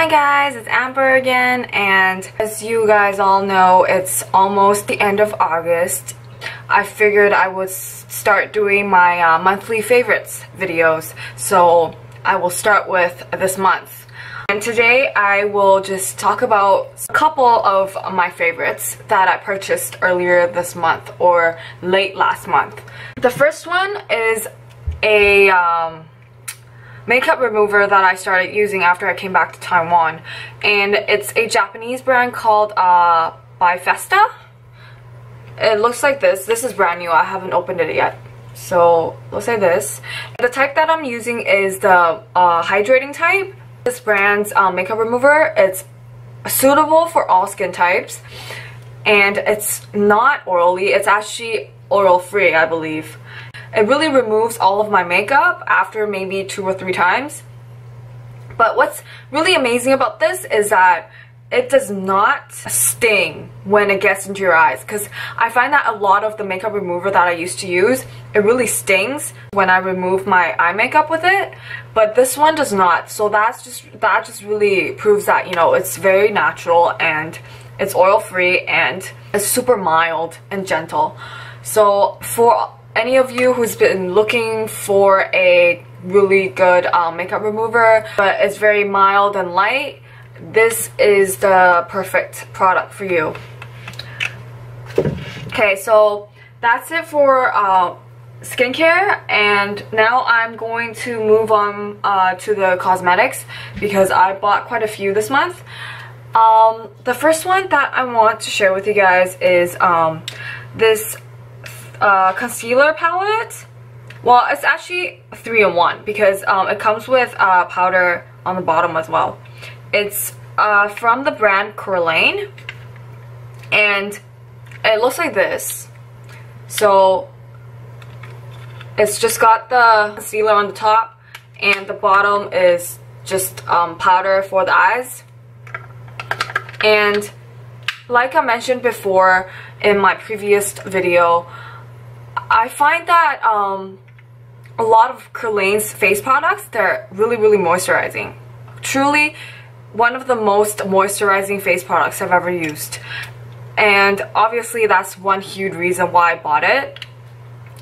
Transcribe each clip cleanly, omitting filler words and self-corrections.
Hi guys, it's Amber again, and as you guys all know, it's almost the end of August. I figured I would start doing my monthly favorites videos, so I will start with this month. And today I will just talk about a couple of my favorites that I purchased earlier this month or late last month. The first one is a makeup remover that I started using after I came back to Taiwan, and it's a Japanese brand called Bifesta. It looks like this. This is brand new. I haven't opened it yet, so looks like this. The type that I'm using is the hydrating type. This brand's makeup remover, it's suitable for all skin types, and it's not orally. It's actually oil free, I believe. It really removes all of my makeup after maybe 2 or 3 times. But what's really amazing about this is that it does not sting when it gets into your eyes, because I find that a lot of the makeup remover that I used to use, it really stings when I remove my eye makeup with it, but this one does not. So that just really proves that, you know, it's very natural and it's oil free and it's super mild and gentle. So for any of you who's been looking for a really good makeup remover, but it's very mild and light, this is the perfect product for you. Okay, so that's it for skincare, and now I'm going to move on to the cosmetics, because I bought quite a few this month. The first one that I want to share with you guys is this concealer palette. Well, it's actually 3-in-1 because it comes with powder on the bottom as well. It's from the brand Kryolan, and it looks like this. So it's just got the concealer on the top, and the bottom is just powder for the eyes. And like I mentioned before in my previous video, I find that a lot of Kryolan's face products, they're really, really moisturizing. Truly one of the most moisturizing face products I've ever used. And obviously that's one huge reason why I bought it.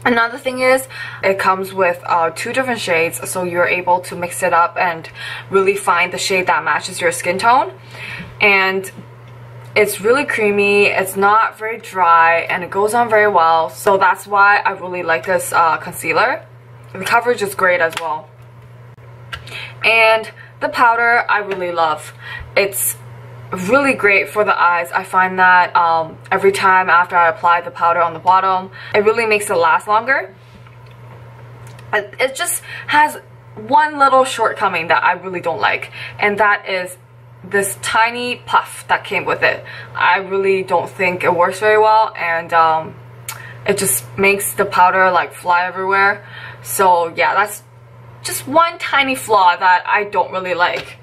Another thing is it comes with 2 different shades, so you're able to mix it up and really find the shade that matches your skin tone. And it's really creamy, it's not very dry, and it goes on very well. So that's why I really like this concealer. The coverage is great as well. And the powder I really love. It's really great for the eyes. I find that every time after I apply the powder on the bottom, it really makes it last longer. It just has one little shortcoming that I really don't like, and that is this tiny puff that came with it. I really don't think it works very well, and it just makes the powder like fly everywhere. So yeah, that's just one tiny flaw that I don't really like.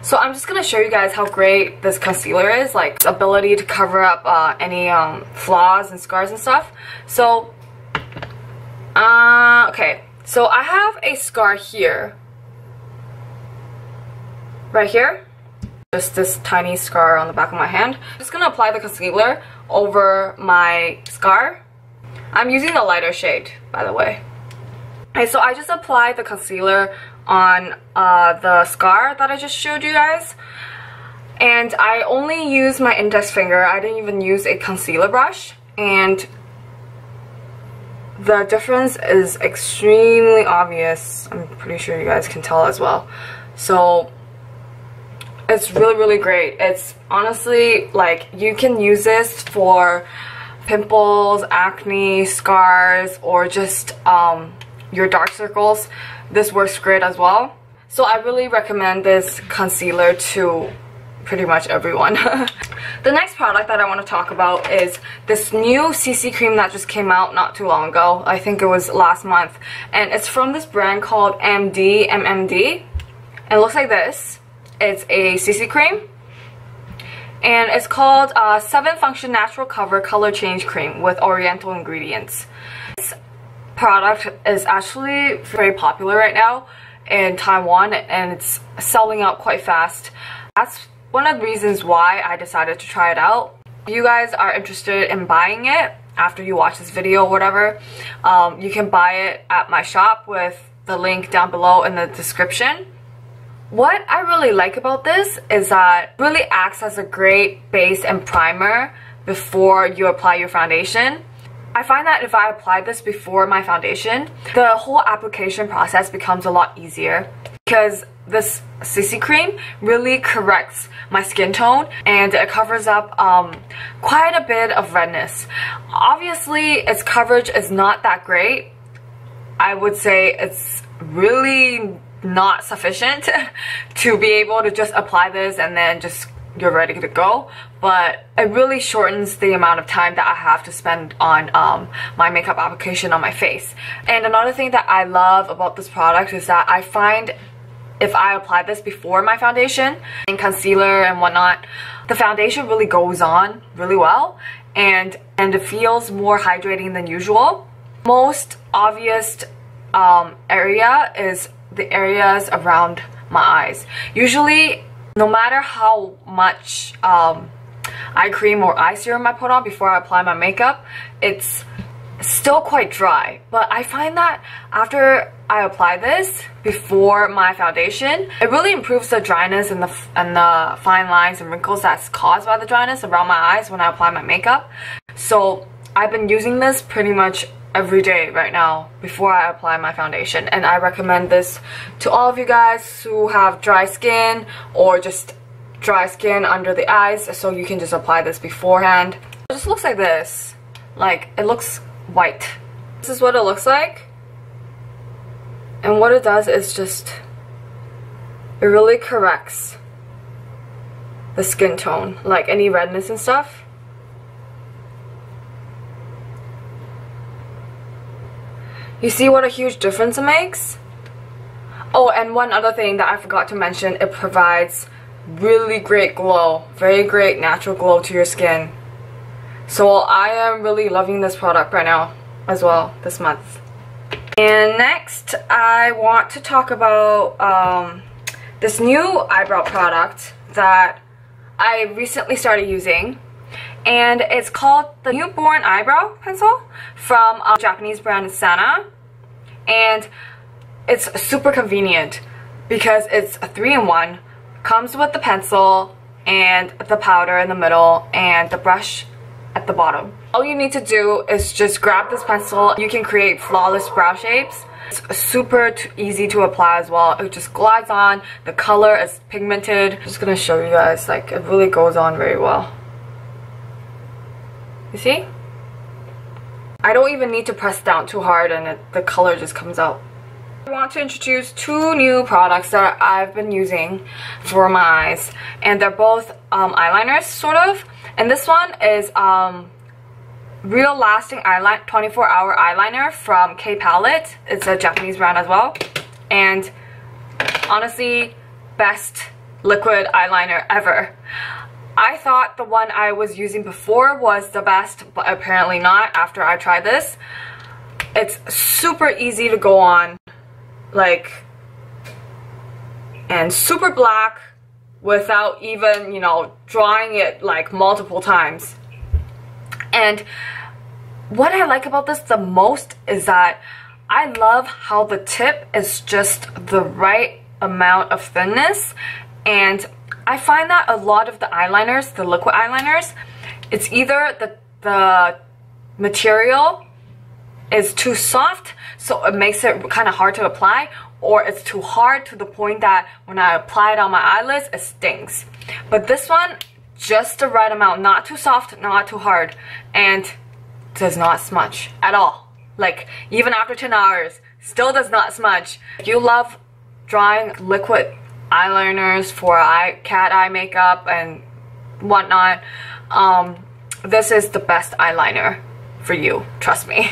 So I'm just gonna show you guys how great this concealer is, like its ability to cover up any flaws and scars and stuff. So okay, so I have a scar here, right here, just this tiny scar on the back of my hand. I'm just gonna apply the concealer over my scar. I'm using the lighter shade, by the way. Okay, so I just applied the concealer on the scar that I just showed you guys, and I only used my index finger. I didn't even use a concealer brush, and the difference is extremely obvious. I'm pretty sure you guys can tell as well. So it's really, really great. It's honestly, like, you can use this for pimples, acne, scars, or just your dark circles. This works great as well. So I really recommend this concealer to pretty much everyone. The next product that I want to talk about is this new CC cream that just came out not too long ago. I think it was last month, and it's from this brand called Mdmmd. It looks like this. It's a CC cream, and it's called 7 Function Natural Cover Color Change Cream with Oriental Ingredients. This product is actually very popular right now. in Taiwan, and it's selling out quite fast. That's one of the reasons why I decided to try it out. If you guys are interested in buying it after you watch this video or whatever, you can buy it at my shop with the link down below in the description. What I really like about this is that it really acts as a great base and primer before you apply your foundation. I find that if I apply this before my foundation, the whole application process becomes a lot easier because this CC cream really corrects my skin tone and it covers up quite a bit of redness. Obviously, its coverage is not that great. I would say it's really not sufficient to be able to just apply this and then just you're ready to go, but it really shortens the amount of time that I have to spend on my makeup application on my face. And another thing that I love about this product is that I find if I apply this before my foundation and concealer and whatnot, the foundation really goes on really well, and it feels more hydrating than usual. Most obvious area is the areas around my eyes. Usually, no matter how much eye cream or eye serum I put on before I apply my makeup, it's still quite dry. But I find that after I apply this before my foundation, it really improves the dryness and the fine lines and wrinkles that's caused by the dryness around my eyes when I apply my makeup. So I've been using this pretty much every day right now before I apply my foundation, and I recommend this to all of you guys who have dry skin or just dry skin under the eyes. So you can just apply this beforehand. It just looks like this. Like, it looks white. This is what it looks like, and what it does is just, it really corrects the skin tone, like any redness and stuff. You see what a huge difference it makes? Oh, and one other thing that I forgot to mention, it provides really great glow, very great natural glow to your skin. So I am really loving this product right now as well, this month. And next, I want to talk about this new eyebrow product that I recently started using. And it's called the Newborn Eyebrow Pencil from a Japanese brand SANA. And it's super convenient because it's a 3-in-1. Comes with the pencil and the powder in the middle and the brush at the bottom. All you need to do is just grab this pencil. You can create flawless brow shapes. It's super easy to apply as well. It just glides on. The color is pigmented. I'm just gonna show you guys, like, it really goes on very well. You see? I don't even need to press down too hard, and the color just comes out. I want to introduce two new products that I've been using for my eyes, and they're both eyeliners, sort of. And this one is Real Lasting 24-Hour Eyeliner from K Palette. It's a Japanese brand as well. And honestly, best liquid eyeliner ever. I thought the one I was using before was the best, but apparently not after I tried this. It's super easy to go on, like, and super black without even, you know, drawing it like multiple times. And what I like about this the most is that I love how the tip is just the right amount of thinness, and I find that a lot of the eyeliners, the liquid eyeliners, it's either the material is too soft, so it makes it kind of hard to apply, or it's too hard to the point that when I apply it on my eyelids, it stings. But this one, just the right amount, not too soft, not too hard, and does not smudge at all. Like, even after 10 hours, still does not smudge. If you love drawing liquid eyeliners for cat eye makeup and whatnot, this is the best eyeliner for you, trust me.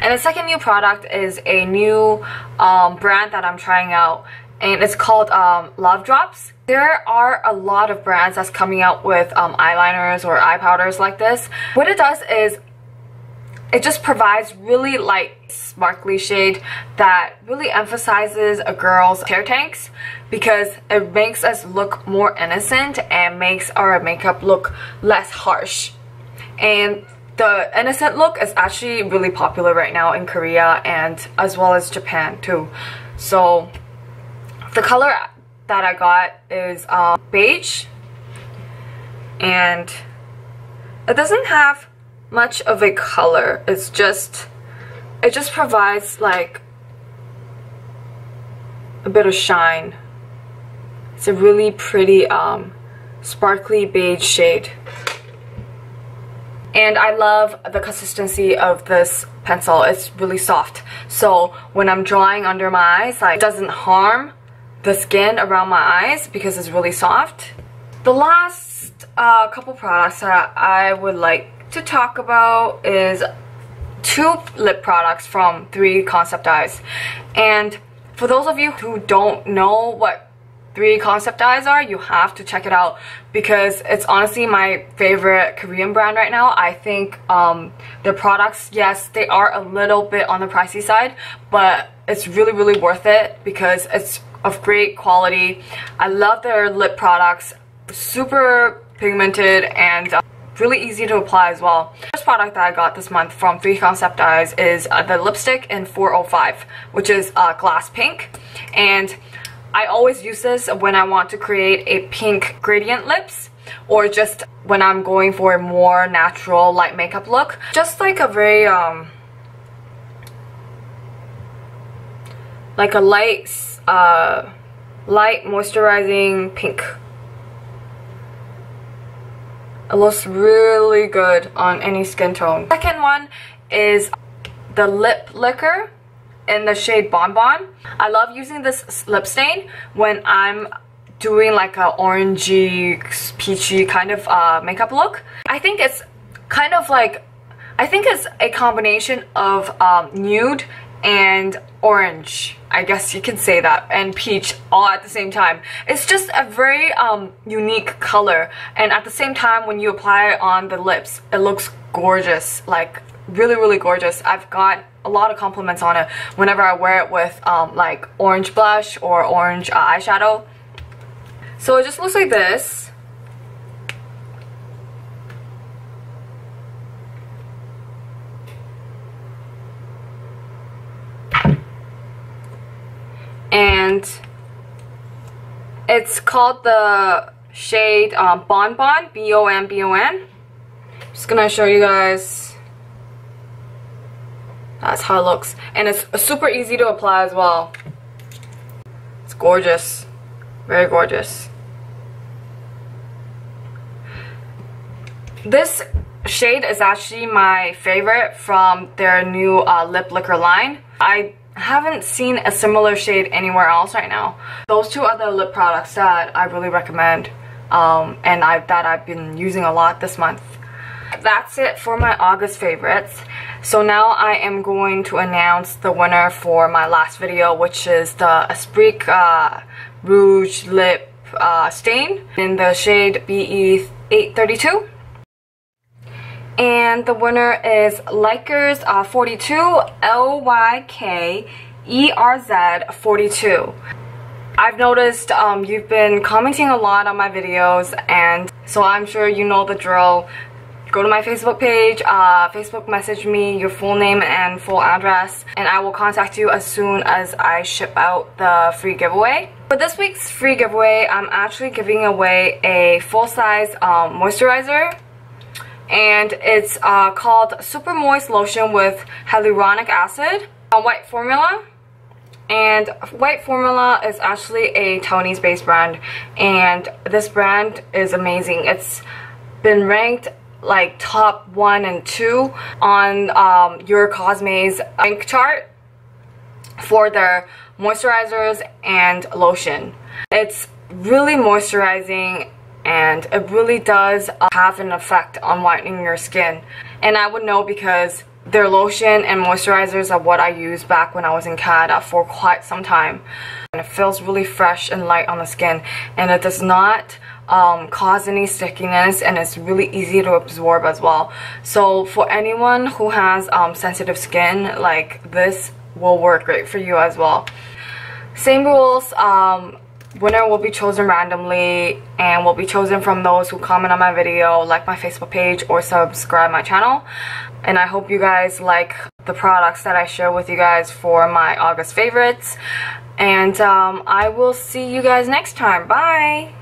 And the second new product is a new brand that I'm trying out, and it's called Love Drops. There are a lot of brands that's coming out with eyeliners or eye powders like this. What it does is It just provides really light, sparkly shade that really emphasizes a girl's hair tanks, because it makes us look more innocent and makes our makeup look less harsh. And the innocent look is actually really popular right now in Korea and as well as Japan too. So the color that I got is beige, and it doesn't have much of a color. It's just, it just provides like a bit of shine. It's a really pretty sparkly beige shade, and I love the consistency of this pencil. It's really soft, so when I'm drawing under my eyes, like, it doesn't harm the skin around my eyes because it's really soft. The last couple products that I would like to talk about is two lip products from 3 Concept Eyes. And for those of you who don't know what 3 Concept Eyes are, you have to check it out, because it's honestly my favorite Korean brand right now. I think their products, yes, they are a little bit on the pricey side, but it's really, really worth it because it's of great quality. I love their lip products, super pigmented and really easy to apply as well. The first product that I got this month from 3 Concept Eyes is the lipstick in 405, which is glass pink. And I always use this when I want to create a pink gradient lips, or just when I'm going for a more natural light makeup look. Just like a very like a light moisturizing pink. It looks really good on any skin tone. Second one is the Lip Liquor in the shade Bon Bon. I love using this lip stain when I'm doing like a orangey, peachy kind of makeup look. I think it's kind of like, I think it's a combination of nude and orange, I guess you can say that, and peach all at the same time. It's just a very unique color, and at the same time when you apply it on the lips, it looks gorgeous, like really, really gorgeous. I've got a lot of compliments on it whenever I wear it with like orange blush or orange eyeshadow. So it just looks like this. And it's called the shade Bon Bon, B-O-N-B-O-N. I'm just gonna show you guys. That's how it looks. And it's super easy to apply as well. It's gorgeous. Very gorgeous. This shade is actually my favorite from their new Lip Liquor line. I haven't seen a similar shade anywhere else right now. Those two other lip products that I really recommend, and that I've been using a lot this month. That's it for my August favorites. So now I am going to announce the winner for my last video, which is the Esprique Rouge Lip Stain in the shade BE832. And the winner is Likers 42, L-Y-K-E-R-Z 42. I've noticed you've been commenting a lot on my videos, and so I'm sure you know the drill. Go to my Facebook page, Facebook message me your full name and full address, and I will contact you as soon as I ship out the free giveaway. For this week's free giveaway, I'm actually giving away a full-size moisturizer. And it's called Super Moist Lotion with Hyaluronic Acid on White Formula. And White Formula is actually a Taiwanese-based brand, and this brand is amazing. It's been ranked like top 1 and 2 on Eurocosme's rank chart for their moisturizers and lotion. It's really moisturizing, and it really does have an effect on whitening your skin. And I would know because their lotion and moisturizers are what I used back when I was in Canada for quite some time. And it feels really fresh and light on the skin, and it does not cause any stickiness, and it's really easy to absorb as well. So for anyone who has sensitive skin, like, this will work great for you as well. Same rules. Winner will be chosen randomly and will be chosen from those who comment on my video, like my Facebook page, or subscribe my channel. And I hope you guys like the products that I share with you guys for my August favorites. And I will see you guys next time. Bye!